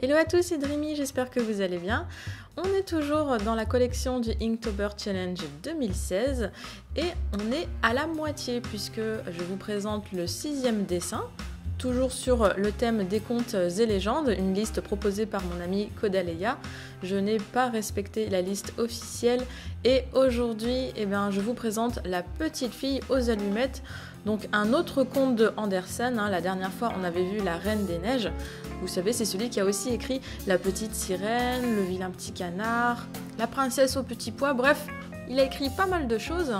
Hello à tous, c'est Dreamy, j'espère que vous allez bien. On est toujours dans la collection du Inktober Challenge 2016 et on est à la moitié puisque je vous présente le 6e dessin, toujours sur le thème des contes et légendes, une liste proposée par mon ami Kodaleya. Je n'ai pas respecté la liste officielle et aujourd'hui je vous présente La Petite-Fille aux Allumettes, donc un autre conte de Andersen. La dernière fois on avait vu La Reine des Neiges. Vous savez, c'est celui qui a aussi écrit La Petite Sirène, Le Vilain Petit Canard, La Princesse aux Petits Pois, bref, il a écrit pas mal de choses.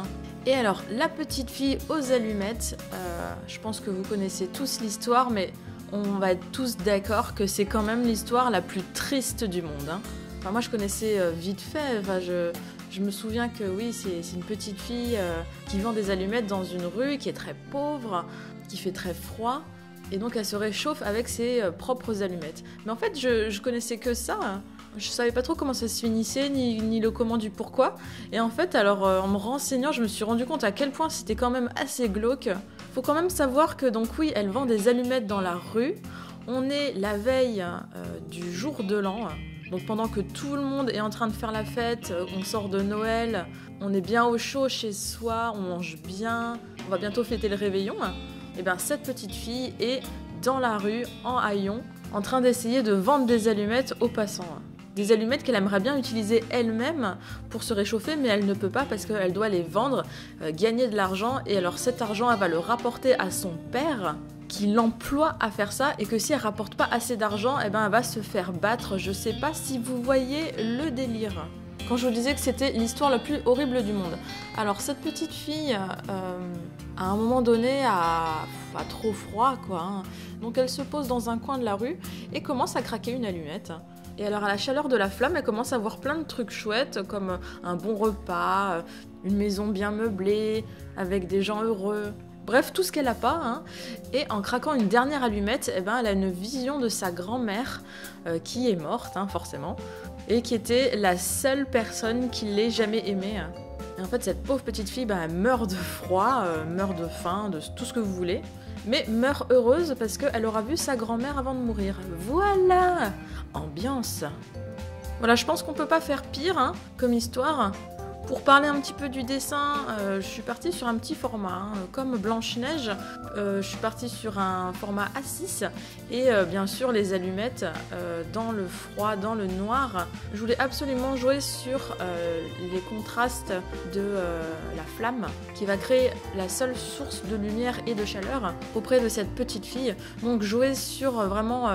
Et alors, La Petite Fille aux Allumettes, je pense que vous connaissez tous l'histoire, mais on va être tous d'accord que c'est quand même l'histoire la plus triste du monde. Enfin, moi je connaissais vite fait, je me souviens que oui, c'est une petite fille qui vend des allumettes dans une rue, qui est très pauvre, qui fait très froid, et donc elle se réchauffe avec ses propres allumettes. Mais en fait, je connaissais que ça. Je savais pas trop comment ça se finissait, ni le comment du pourquoi. Et en fait, alors en me renseignant, je me suis rendu compte à quel point c'était quand même assez glauque. Faut quand même savoir que donc oui, elle vend des allumettes dans la rue. On est la veille du jour de l'an. Donc pendant que tout le monde est en train de faire la fête, on sort de Noël, on est bien au chaud chez soi, on mange bien, on va bientôt fêter le réveillon. Et bien cette petite fille est dans la rue, en haillons, en train d'essayer de vendre des allumettes aux passants. Des allumettes qu'elle aimerait bien utiliser elle-même pour se réchauffer, mais elle ne peut pas parce qu'elle doit les vendre, gagner de l'argent, et alors cet argent elle va le rapporter à son père qui l'emploie à faire ça, et que si elle rapporte pas assez d'argent, elle va se faire battre. Je sais pas si vous voyez le délire quand je vous disais que c'était l'histoire la plus horrible du monde. Alors cette petite fille à un moment donné a trop froid quoi. Donc elle se pose dans un coin de la rue et commence à craquer une allumette. Et alors à la chaleur de la flamme, elle commence à voir plein de trucs chouettes, comme un bon repas, une maison bien meublée, avec des gens heureux. Bref, tout ce qu'elle n'a pas. Et en craquant une dernière allumette, elle a une vision de sa grand-mère qui est morte, forcément, et qui était la seule personne qui l'ait jamais aimée. Et en fait, cette pauvre petite fille, elle meurt de froid, meurt de faim, de tout ce que vous voulez, mais meurt heureuse parce qu'elle aura vu sa grand-mère avant de mourir. Voilà! Ambiance! Voilà, je pense qu'on peut pas faire pire comme histoire. Pour parler un petit peu du dessin, je suis partie sur un petit format, comme Blanche-Neige, je suis partie sur un format A6 et bien sûr les allumettes dans le froid, dans le noir. Je voulais absolument jouer sur les contrastes de la flamme qui va créer la seule source de lumière et de chaleur auprès de cette petite fille. Donc jouer sur vraiment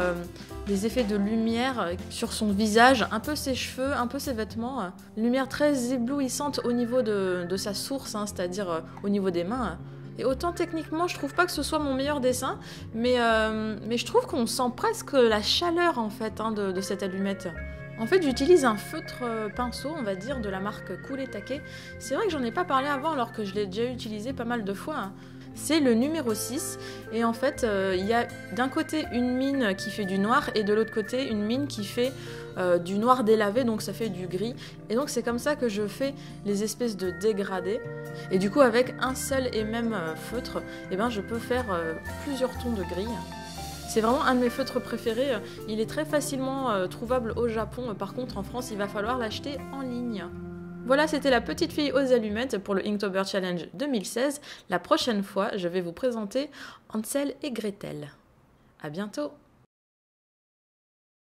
les effets de lumière sur son visage, un peu ses cheveux, un peu ses vêtements. Une lumière très éblouissante au niveau de sa source, c'est-à-dire au niveau des mains. Et autant techniquement, je trouve pas que ce soit mon meilleur dessin, mais je trouve qu'on sent presque la chaleur en fait de cette allumette. En fait, j'utilise un feutre pinceau, on va dire, de la marque Kuretake. C'est vrai que j'en ai pas parlé avant alors que je l'ai déjà utilisé pas mal de fois. C'est le numéro 6 et en fait il y a d'un côté une mine qui fait du noir et de l'autre côté une mine qui fait du noir délavé, donc ça fait du gris, et donc c'est comme ça que je fais les espèces de dégradés. Et du coup avec un seul et même feutre je peux faire plusieurs tons de gris. C'est vraiment un de mes feutres préférés, il est très facilement trouvable au Japon, par contre en France il va falloir l'acheter en ligne. Voilà, c'était La Petite Fille aux Allumettes pour le Inktober Challenge 2016. La prochaine fois, je vais vous présenter Hansel et Gretel. À bientôt!